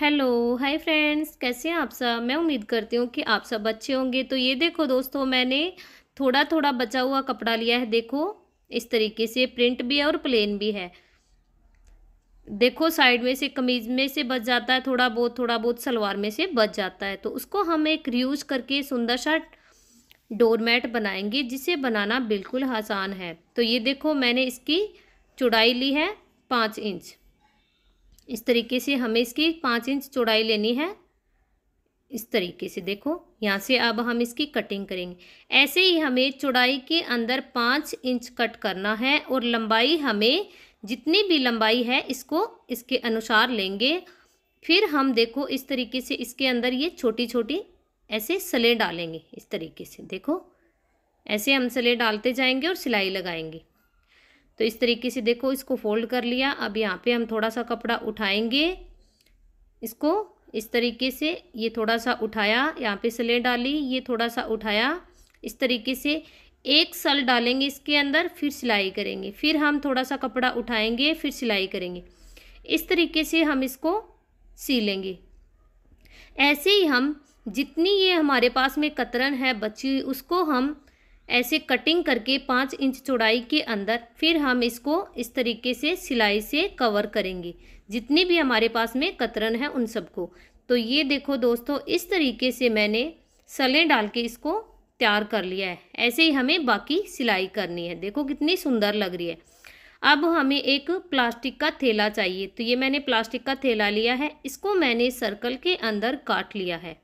Hello hi friends, कैसे हैं आप सब। मैं उम्मीद करती हूँ कि आप सब अच्छे होंगे। तो ये देखो दोस्तों, मैंने थोड़ा थोड़ा बचा हुआ कपड़ा लिया है। देखो इस तरीके से प्रिंट भी है और प्लेन भी है। देखो साइड में से कमीज में से बच जाता है थोड़ा बहुत सलवार में से बच जाता है। तो उसको हम एक रियूज करके सुंदर सा डोरमैट बनाएंगे, जिसे बनाना बिल्कुल आसान है। तो ये देखो मैंने इसकी चौड़ाई ली है 5 इंच। इस तरीके से हमें इसकी 5 इंच चौड़ाई लेनी है। इस तरीके से देखो यहाँ से अब हम इसकी कटिंग करेंगे। ऐसे ही हमें चौड़ाई के अंदर 5 इंच कट करना है और लंबाई हमें जितनी भी लंबाई है इसको इसके अनुसार लेंगे। फिर हम देखो इस तरीके से इसके अंदर ये छोटी छोटी ऐसे सले डालेंगे। इस तरीके से देखो ऐसे हम सले डालते जाएंगे और सिलाई लगाएंगे। तो इस तरीके से देखो इसको फोल्ड कर लिया। अब यहाँ पे हम थोड़ा सा कपड़ा उठाएंगे, इसको इस तरीके से ये थोड़ा सा उठाया, यहाँ पे सले डाली, ये थोड़ा सा उठाया। इस तरीके से एक सल डालेंगे इसके अंदर, फिर सिलाई करेंगे। फिर हम थोड़ा सा कपड़ा उठाएंगे, फिर सिलाई करेंगे। इस तरीके से हम इसको सी लेंगे। ऐसे ही हम जितनी ये हमारे पास में कतरन है बची हुई, उसको हम ऐसे कटिंग करके 5 इंच चौड़ाई के अंदर फिर हम इसको इस तरीके से सिलाई से कवर करेंगे, जितनी भी हमारे पास में कतरन है उन सबको। तो ये देखो दोस्तों, इस तरीके से मैंने सलें डाल के इसको तैयार कर लिया है। ऐसे ही हमें बाकी सिलाई करनी है। देखो कितनी सुंदर लग रही है। अब हमें एक प्लास्टिक का थैला चाहिए। तो ये मैंने प्लास्टिक का थैला लिया है, इसको मैंने सर्कल के अंदर काट लिया है।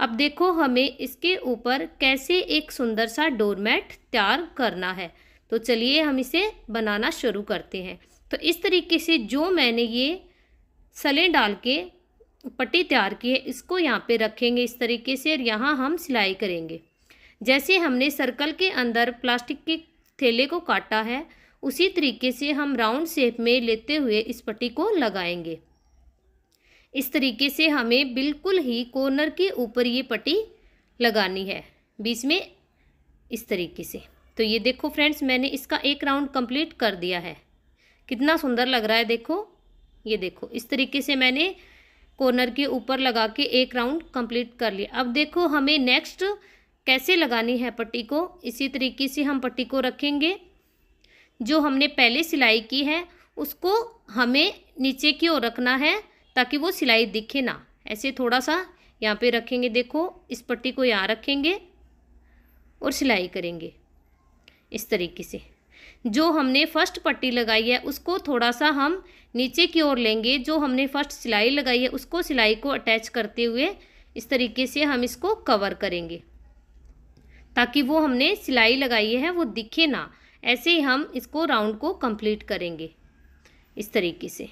अब देखो हमें इसके ऊपर कैसे एक सुंदर सा डोरमैट तैयार करना है। तो चलिए हम इसे बनाना शुरू करते हैं। तो इस तरीके से जो मैंने ये सले डाल के पट्टी तैयार की है, इसको यहाँ पे रखेंगे इस तरीके से और यहाँ हम सिलाई करेंगे। जैसे हमने सर्कल के अंदर प्लास्टिक के थैले को काटा है, उसी तरीके से हम राउंड शेप में लेते हुए इस पट्टी को लगाएंगे। इस तरीके से हमें बिल्कुल ही कॉर्नर के ऊपर ये पट्टी लगानी है, बीच में इस तरीके से। तो ये देखो फ्रेंड्स, मैंने इसका एक राउंड कंप्लीट कर दिया है। कितना सुंदर लग रहा है देखो। ये देखो इस तरीके से मैंने कॉर्नर के ऊपर लगा के एक राउंड कंप्लीट कर लिया। अब देखो हमें नेक्स्ट कैसे लगानी है पट्टी को। इसी तरीके से हम पट्टी को रखेंगे। जो हमने पहले सिलाई की है उसको हमें नीचे की ओर रखना है ताकि वो सिलाई दिखे ना। ऐसे थोड़ा सा यहाँ पे रखेंगे, देखो इस पट्टी को यहाँ रखेंगे और सिलाई करेंगे। इस तरीके से जो हमने फर्स्ट पट्टी लगाई है उसको थोड़ा सा हम नीचे की ओर लेंगे। जो हमने फर्स्ट सिलाई लगाई है उसको सिलाई को अटैच करते हुए इस तरीके से हम इसको कवर करेंगे ताकि वो हमने सिलाई लगाई है वो दिखे ना। ऐसे ही हम इसको राउंड को कंप्लीट करेंगे। इस तरीके से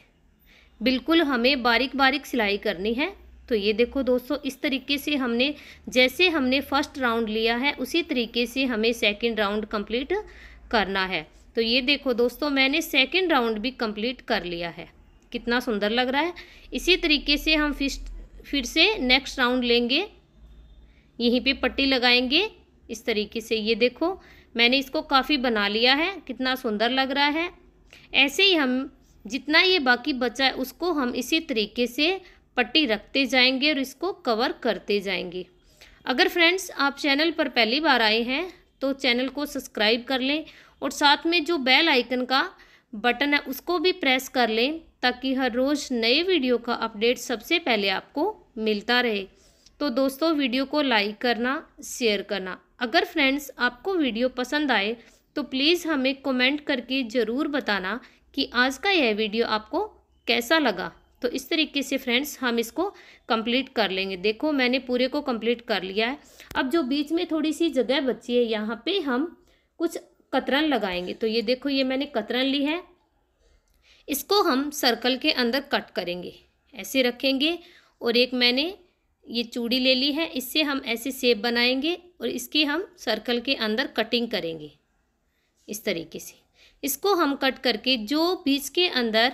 बिल्कुल हमें बारीक बारीक सिलाई करनी है। तो ये देखो दोस्तों, इस तरीके से हमने जैसे हमने फर्स्ट राउंड लिया है उसी तरीके से हमें सेकंड राउंड कंप्लीट करना है। तो ये देखो दोस्तों, मैंने सेकंड राउंड भी कंप्लीट कर लिया है। कितना सुंदर लग रहा है। इसी तरीके से हम फिर से नेक्स्ट राउंड लेंगे, यहीं पे पट्टी लगाएंगे। इस तरीके से ये देखो मैंने इसको काफ़ी बना लिया है। कितना सुंदर लग रहा है। ऐसे ही हम जितना ये बाकी बचा है उसको हम इसी तरीके से पट्टी रखते जाएंगे और इसको कवर करते जाएंगे। अगर फ्रेंड्स आप चैनल पर पहली बार आए हैं तो चैनल को सब्सक्राइब कर लें और साथ में जो बेल आइकन का बटन है उसको भी प्रेस कर लें ताकि हर रोज़ नए वीडियो का अपडेट सबसे पहले आपको मिलता रहे। तो दोस्तों वीडियो को लाइक करना, शेयर करना। अगर फ्रेंड्स आपको वीडियो पसंद आए तो प्लीज़ हमें कमेंट करके ज़रूर बताना कि आज का यह वीडियो आपको कैसा लगा। तो इस तरीके से फ्रेंड्स हम इसको कंप्लीट कर लेंगे। देखो मैंने पूरे को कंप्लीट कर लिया है। अब जो बीच में थोड़ी सी जगह बची है यहाँ पे हम कुछ कतरन लगाएंगे। तो ये देखो ये मैंने कतरन ली है, इसको हम सर्कल के अंदर कट करेंगे, ऐसे रखेंगे। और एक मैंने ये चूड़ी ले ली है, इससे हम ऐसे शेप बनाएंगे और इसकी हम सर्कल के अंदर कटिंग करेंगे। इस तरीके से इसको हम कट करके जो बीच के अंदर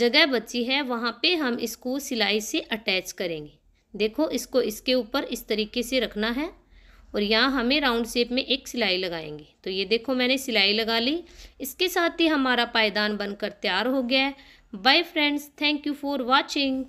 जगह बची है वहाँ पे हम इसको सिलाई से अटैच करेंगे। देखो इसको इसके ऊपर इस तरीके से रखना है और यहाँ हमें राउंड शेप में एक सिलाई लगाएंगे। तो ये देखो मैंने सिलाई लगा ली। इसके साथ ही हमारा पायदान बनकर तैयार हो गया है। Bye friends, thank you for watching.